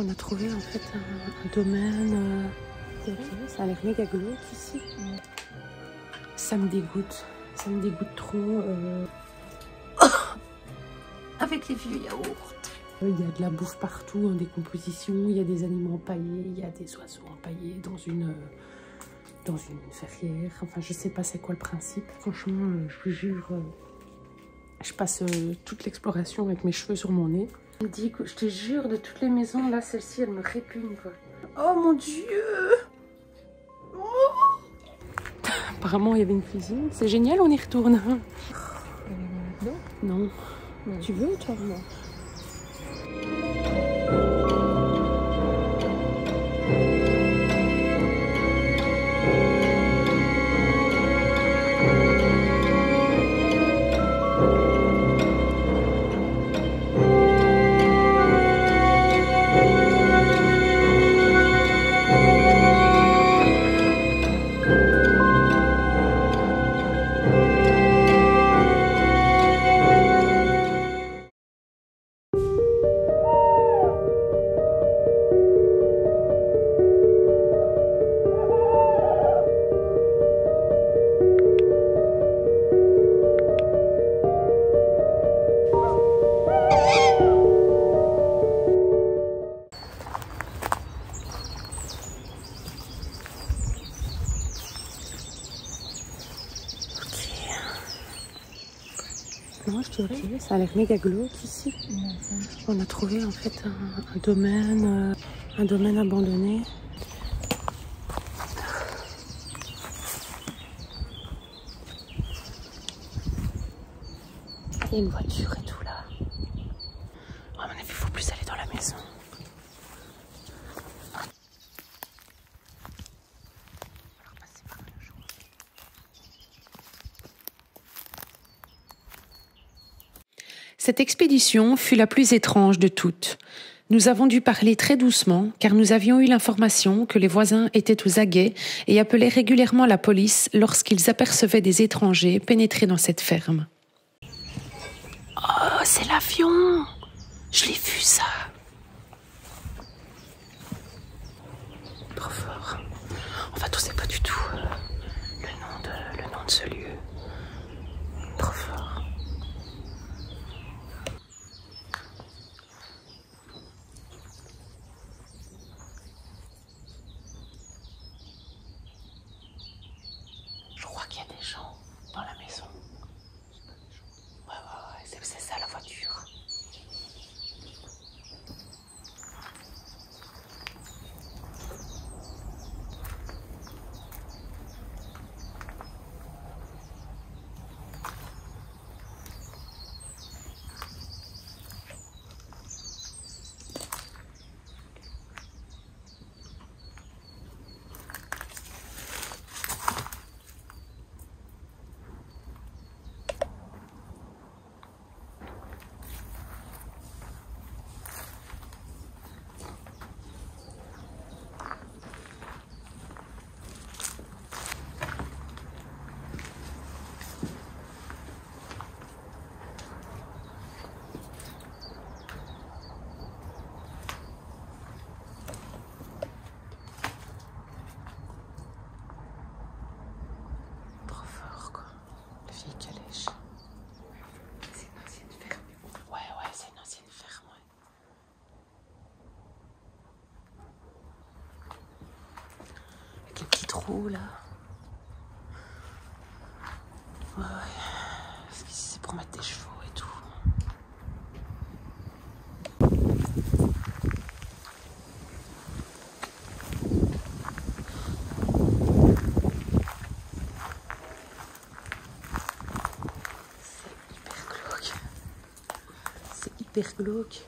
On a trouvé en fait un domaine. Ça a l'air méga glauque ici. Ça me dégoûte trop. Avec les vieux yaourts. Il y a de la bouffe partout en décomposition, il y a des animaux empaillés, il y a des oiseaux empaillés dans une ferrière. Enfin, je sais pas c'est quoi le principe. Franchement, je vous jure, je passe toute l'exploration avec mes cheveux sur mon nez. Je me dis, je te jure, de toutes les maisons, là, celle-ci, elle me répugne, quoi. Oh mon Dieu! Oh. Apparemment, il y avait une cuisine. C'est génial, on y retourne. Non. Non. Tu veux, toi? Non. Okay, ça a l'air méga glauque ici. On a trouvé en fait un domaine abandonné. Il y a une voiture et tout là. À mon avis, il faut plus aller dans la maison. Cette expédition fut la plus étrange de toutes. Nous avons dû parler très doucement car nous avions eu l'information que les voisins étaient aux aguets et appelaient régulièrement la police lorsqu'ils apercevaient des étrangers pénétrer dans cette ferme. Oh, c'est l'avion! Je l'ai vu, ça! Trop fort. En fait, on sait pas du tout le nom de ce lieu. Trop fort. Là. Ouais. Parce qu'ici c'est pour mettre des chevaux et tout. C'est hyper glauque. C'est hyper glauque.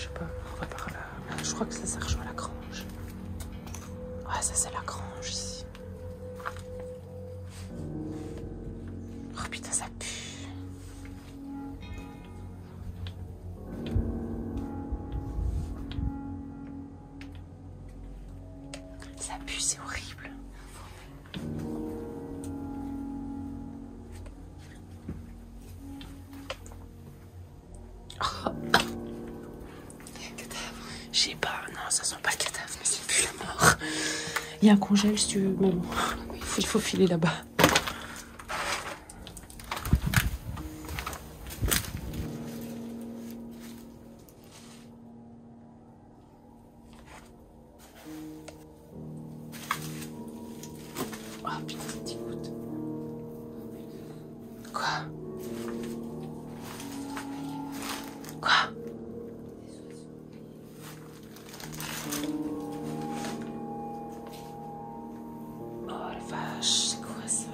Je sais pas, on va par là. Je crois que ça rejoint la grange. Ouais, ça c'est la grange ici. abus, c'est horrible. Oh. Cadavre. Je sais pas, non, ça sent pas le cadavre, mais c'est plus la mort. Il y a un congèle si tu veux. Bon, il faut filer là-bas. Oh putain, t'écoutes. Quoi? Oh la vache, c'est quoi ça?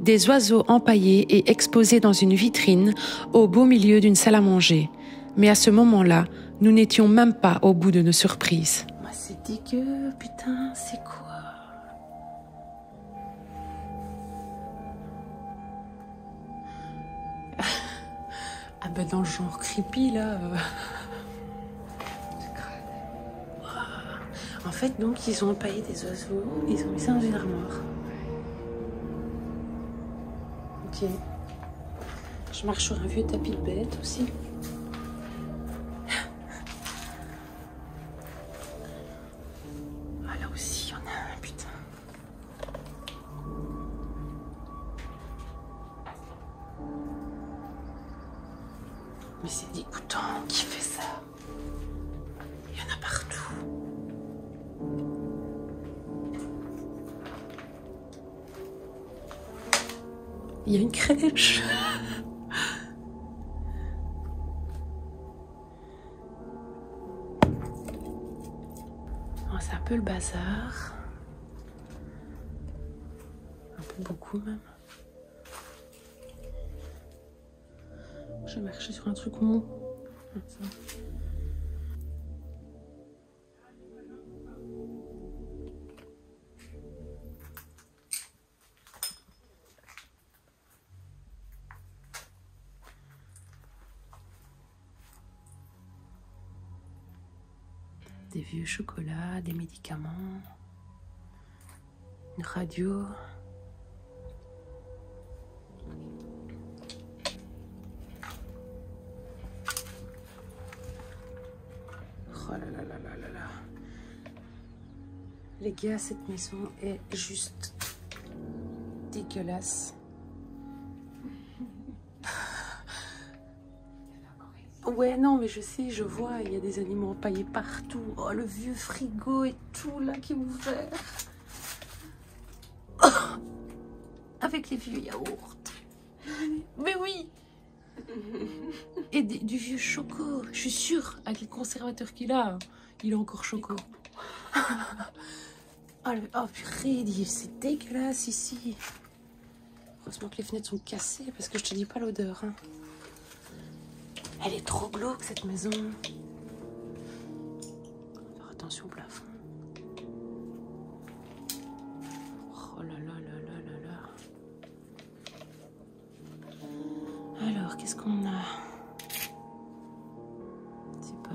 Des oiseaux empaillés et exposés dans une vitrine au beau milieu d'une salle à manger. Mais à ce moment-là, nous n'étions même pas au bout de nos surprises. Bah, c'est dégueu, putain, c'est quoi? Ah bah dans le genre creepy, là. En fait, donc, ils ont empaillé des oiseaux, ils ont mis ça dans une armoire. Ok. Je marche sur un vieux tapis de bête aussi. Mais c'est dégoûtant, qui fait ça? Il y en a partout. Il y a une crèche. C'est un peu le bazar. Un peu beaucoup même. J'ai marché sur un truc mou. Des vieux chocolats, des médicaments, une radio. Les gars, cette maison est juste dégueulasse. Ouais, non, mais je sais, je vois, il y a des animaux empaillés partout. Oh, le vieux frigo et tout, là, qui est ouvert. Oh, avec les vieux yaourts. Mais oui. Et du vieux choco. Je suis sûre, avec les conservateurs qu'il a, il a encore choco. Oh purée, c'est dégueulasse ici. Heureusement que les fenêtres sont cassées parce que je te dis pas l'odeur. Hein. Elle est trop glauque cette maison. Faut faire attention au plafond. Oh là là là là là là. Alors, qu'est-ce qu'on a? Je sais pas.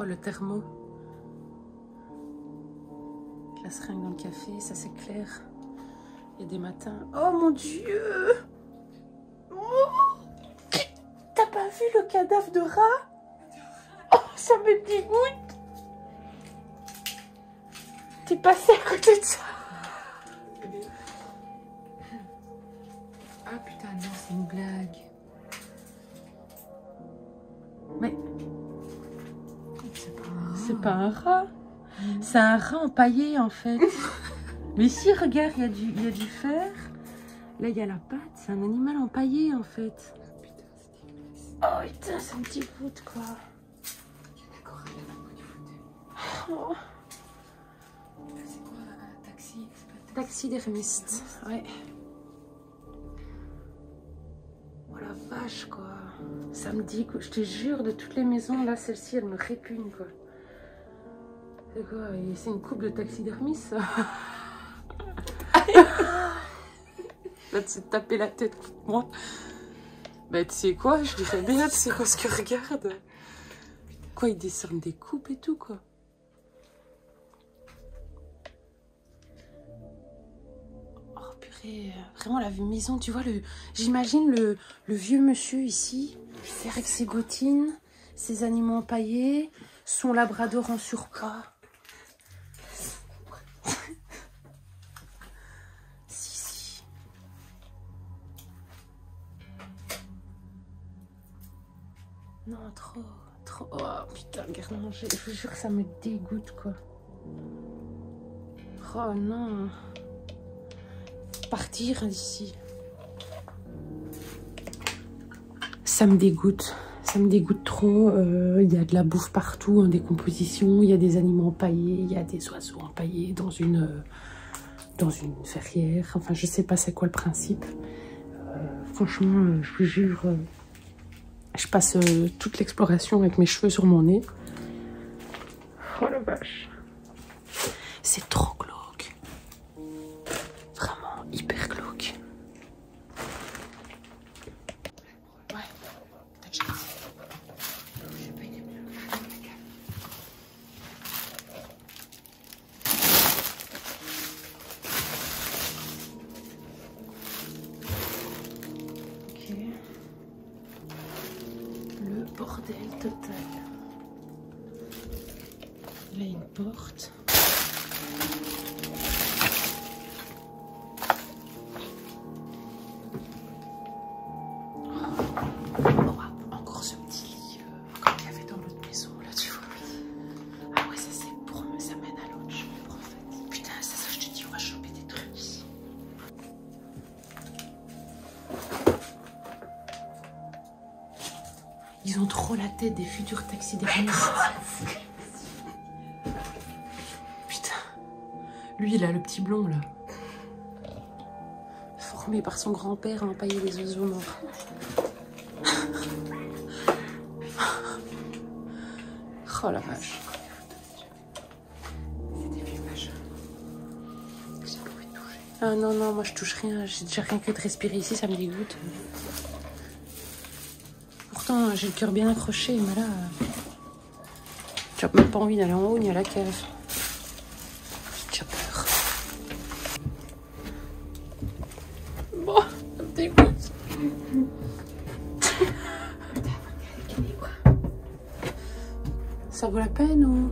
Oh, le thermo. La seringue dans le café, ça c'est clair. Il y a des matins. Oh mon Dieu! Oh, t'as pas vu le cadavre de rat? Oh, ça me dégoûte! T'es passé à côté de ça! Ah putain, non, c'est une blague. Mais. C'est pas un rat, c'est un rat empaillé en fait. Mais si, regarde, il y a du fer. Là, il y a la patte, c'est un animal empaillé en fait. Oh putain, c'est un petit bout de quoi. Oh. C'est quoi un taxi? Taxidermiste, ouais. Oh la vache quoi. Ça me dit quoi, je te jure, de toutes les maisons, là, celle-ci, elle me répugne quoi. C'est quoi? C'est une coupe de taxidermiste ça? Là, tu te tapais la tête contre moi. Bah tu sais quoi, je dirais bien, tu sais quoi ce que regarde. Quoi, ils discernent des coupes et tout quoi. Oh purée, vraiment la maison, tu vois, j'imagine le vieux monsieur ici, avec ses gottines, ses animaux empaillés, son labrador en surpoids. Non, trop. Oh putain, garde manger. Je vous jure que ça me dégoûte quoi. Oh non. Partir d'ici. Ça me dégoûte. Ça me dégoûte trop. Il y a de la bouffe partout, hein, des compositions. Il y a des animaux empaillés. Il y a des oiseaux empaillés dans une ferrière. Enfin, je sais pas c'est quoi le principe. Franchement, je vous jure. Je passe toute l'exploration avec mes cheveux sur mon nez. Oh la vache. C'est trop glauque. Vraiment hyper glauque. Ouais. T'inquiète. J'ai pas été bien. Ok. Bordel total. Là, il y a une porte. Oh, encore ce petit lit comme il y avait dans l'autre maison, là, tu vois. Ah ouais, ça c'est pour me, ça mène à l'autre chambre, en fait. Putain, c'est ça, je te dis, on va choper des trucs ici. Ils ont trop la tête des futurs taxidermistes. Putain. Lui, il a le petit blond, là. Formé par son grand-père à empailler les oiseaux morts. Oh la vache. C'était vieux machin. J'ai pas envie de toucher. Ah non, non, moi je touche rien. J'ai déjà rien que de respirer ici, ça me dégoûte. Pourtant, j'ai le cœur bien accroché, mais là, j'ai même pas envie d'aller en haut ni à la cave. J'ai peur. Bon, ça me dégoûte. Ça vaut la peine ou...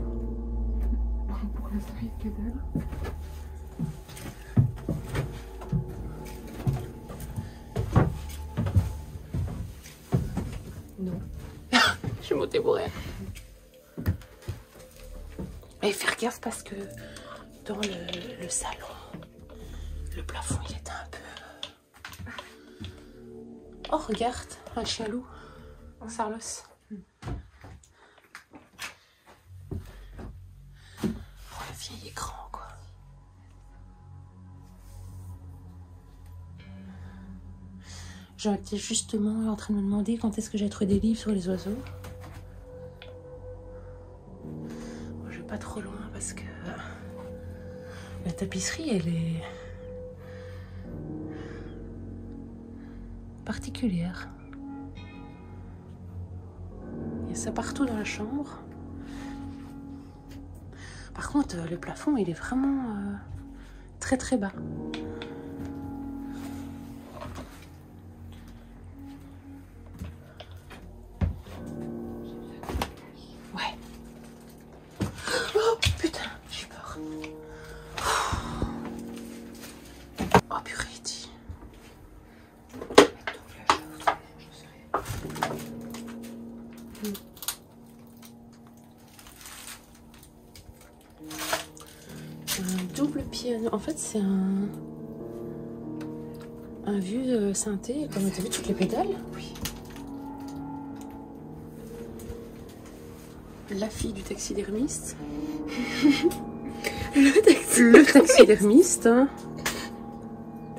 Et faire gaffe parce que dans le salon, le plafond il était un peu... Oh regarde, un chien loup, un sarlos. Oh le vieil écran quoi. J'étais justement en train de me demander quand est-ce que j'ai trouvé des livres sur les oiseaux. Pas trop loin parce que la tapisserie elle est particulière. Il y a ça partout dans la chambre. Par contre le plafond il est vraiment très très bas. En fait, c'est un vieux synthé, comme t'as vu toutes les pédales. Oui. La fille du taxidermiste. Le taxidermiste.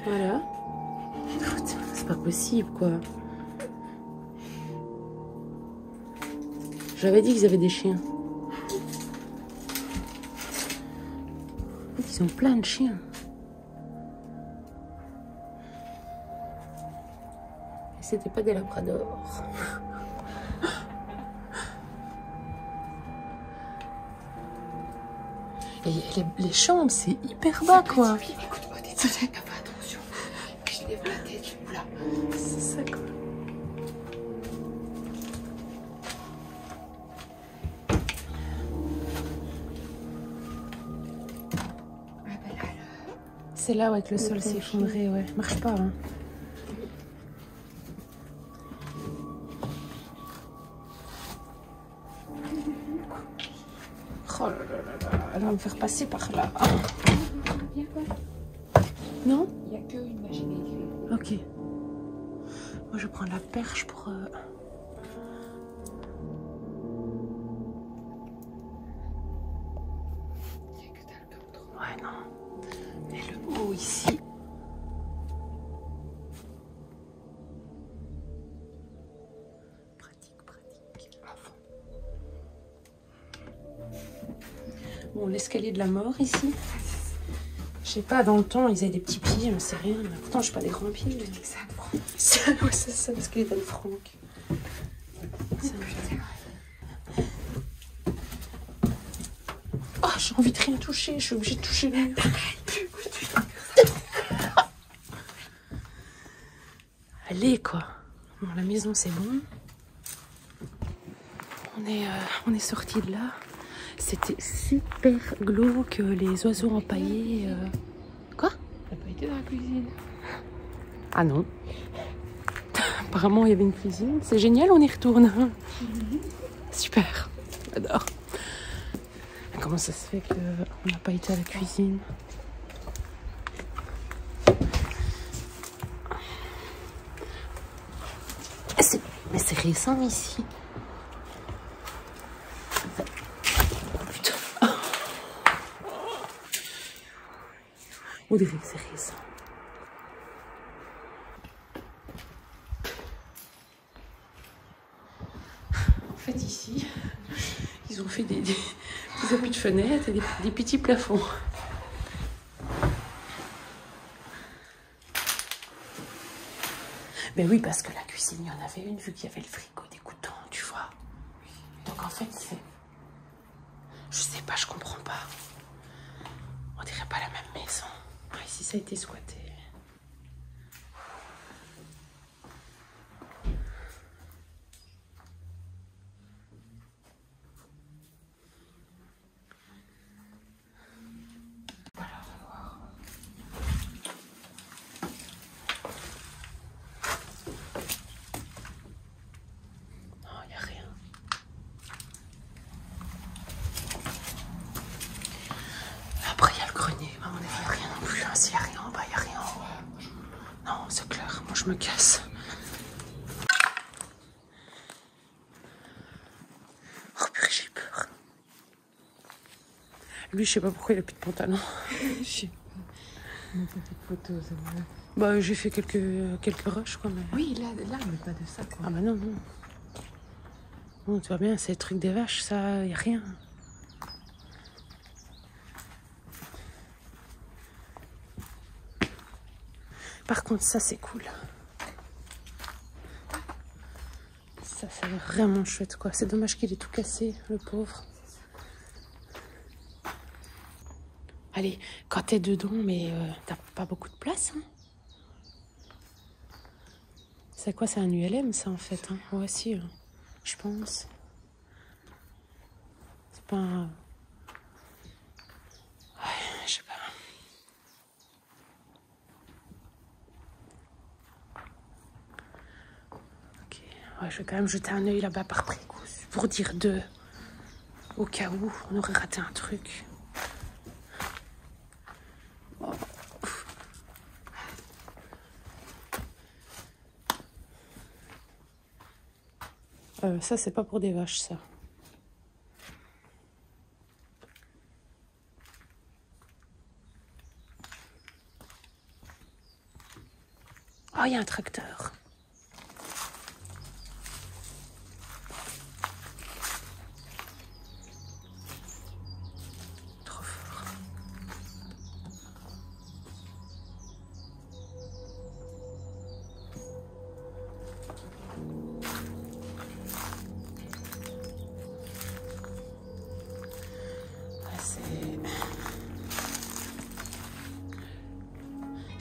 Voilà. C'est pas possible, quoi. J'avais dit qu'ils avaient des chiens. Ils ont plein de chiens. Et c'était pas des labradors. Les chambres, c'est hyper bas, quoi. Écoute-moi, désolé, attention. Je lève la tête, là. C'est ça, quoi. C'est là, ouais, que le sol s'est effondré, ouais. Marche pas, hein. Oh là là là, elle va me faire passer par là. Ah. Non ? Il n'y a qu'une machine à écrire. Ok. Moi, je prends la perche pour... Il n'y a que dalle comme trop. Ouais, non. Mais le haut ici... Bon, l'escalier de la mort ici. Je sais pas, dans le temps, ils avaient des petits pieds, j'en sais rien. Mais pourtant, je suis pas des grands pieds. Je dis que ça a le Franck. Ouais, c'est ça, l'escalier de Franck. Oh, j'ai envie de rien toucher, je suis obligée de toucher le mur. Allez, quoi. Bon, la maison, c'est bon. On est sortis de là. C'était super glauque, les oiseaux empaillés. Quoi? T'as pas été dans la cuisine? Ah non. Apparemment, il y avait une cuisine. C'est génial, on y retourne. Super. J'adore. Comment ça se fait qu'on n'a pas été à la cuisine? Mais c'est récent ici. On dirait que c'est récent. En fait, ici, ils ont fait des appuis de fenêtres et des petits plafonds. Mais oui, parce que la cuisine, il y en avait une, vu qu'il y avait le frigo dégoûtant, tu vois. Donc en fait, c'est... Je sais pas, je comprends pas. On dirait pas la même maison. Ici, ça a été squatté. Voilà, on va voir. Non, il n'y a rien. Après, il y a le grenier. On n'y a rien non plus. S'il n'y a rien, bah il n'y a rien. Non, c'est clair. Moi, je me casse. Oh purée, j'ai peur. Lui, je sais pas pourquoi il a plus de pantalon. Je sais pas. Une petite photo, ça me va. Bah, j'ai fait quelques rushs, quoi. Mais... Oui, là, mais pas de ça, quoi. Ah bah non, non. Bon, tu vois bien, c'est le truc des vaches, ça, il n'y a rien. Par contre, ça, c'est cool. Ça, c'est vraiment chouette, quoi. C'est dommage qu'il ait tout cassé, le pauvre. Allez, quand t'es dedans, mais t'as pas beaucoup de place, hein. C'est quoi, c'est un ULM, ça, en fait, hein. Ouais, si, je pense. C'est pas un... Ouais, je sais pas. Ouais, je vais quand même jeter un œil là-bas par précaution pour dire deux. Au cas où, on aurait raté un truc. Oh. Ça, c'est pas pour des vaches, ça. Oh, il y a un tracteur.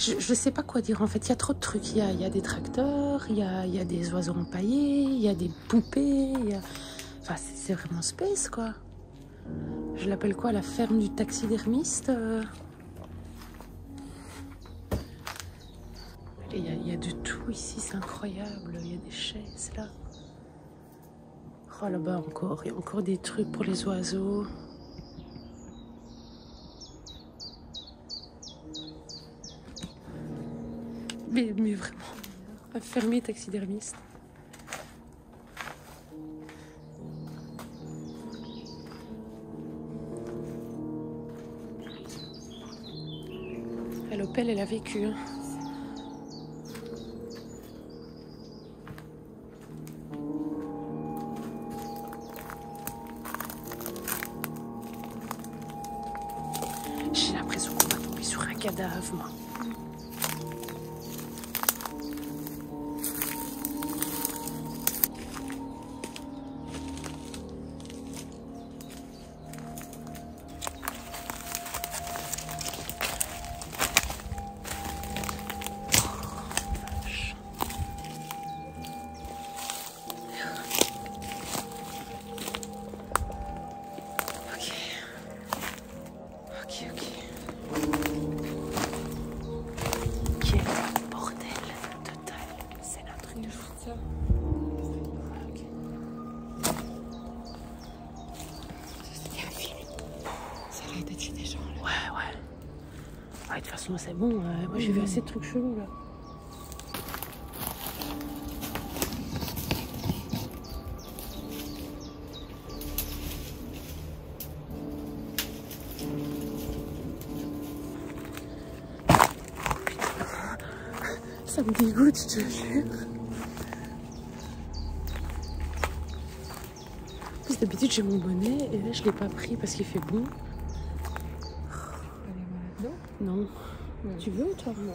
Je sais pas quoi dire en fait, il y a trop de trucs, il y a des tracteurs, il y a des oiseaux empaillés, il y a des poupées, enfin c'est vraiment space quoi. Je l'appelle quoi, la ferme du taxidermiste? Il y a de tout ici, c'est incroyable, il y a des chaises là. Oh là-bas encore, il y a encore des trucs pour les oiseaux. Mais vraiment, un fermier taxidermiste. À l'Opel, elle a vécu. Hein. J'ai l'impression qu'on va tomber sur un cadavre, moi. De toute façon, c'est bon, moi j'ai vu assez de trucs chelous là. Putain, ça me dégoûte, je te jure. En plus, d'habitude, j'ai mon bonnet et là, je l'ai pas pris parce qu'il fait bon. Non. Ouais. Tu veux ou toi? Non.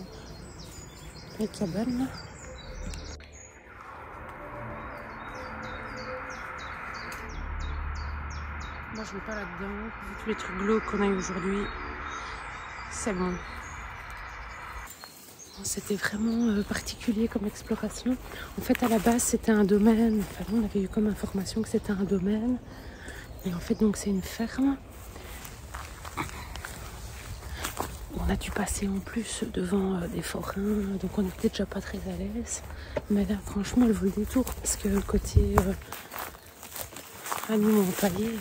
La cabane là. Moi je vais pas là-dedans. Vu tous les trucs glauques qu'on a eu aujourd'hui, c'est bon. C'était vraiment particulier comme exploration. En fait à la base c'était un domaine. Enfin on avait eu comme information que c'était un domaine. Et en fait donc c'est une ferme. On a dû passer en plus devant des forains, donc on n'était déjà pas très à l'aise. Mais là, franchement, elle vaut le détour parce que le côté animaux empaillés.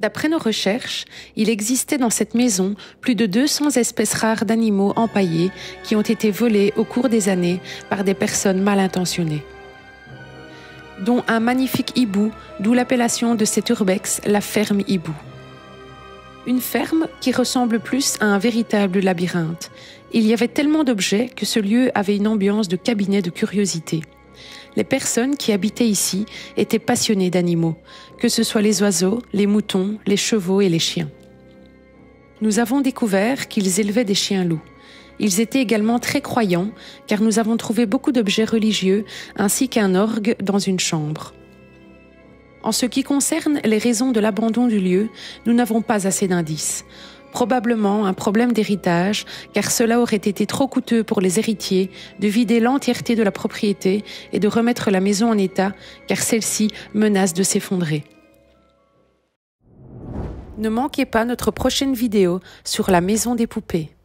D'après nos recherches, il existait dans cette maison plus de 200 espèces rares d'animaux empaillés qui ont été volés au cours des années par des personnes mal intentionnées. Dont un magnifique hibou, d'où l'appellation de cet urbex, la ferme hibou. Une ferme qui ressemble plus à un véritable labyrinthe. Il y avait tellement d'objets que ce lieu avait une ambiance de cabinet de curiosité. Les personnes qui habitaient ici étaient passionnées d'animaux, que ce soit les oiseaux, les moutons, les chevaux et les chiens. Nous avons découvert qu'ils élevaient des chiens-loups. Ils étaient également très croyants, car nous avons trouvé beaucoup d'objets religieux ainsi qu'un orgue dans une chambre. En ce qui concerne les raisons de l'abandon du lieu, nous n'avons pas assez d'indices. Probablement un problème d'héritage, car cela aurait été trop coûteux pour les héritiers de vider l'entièreté de la propriété et de remettre la maison en état, car celle-ci menace de s'effondrer. Ne manquez pas notre prochaine vidéo sur la maison des poupées.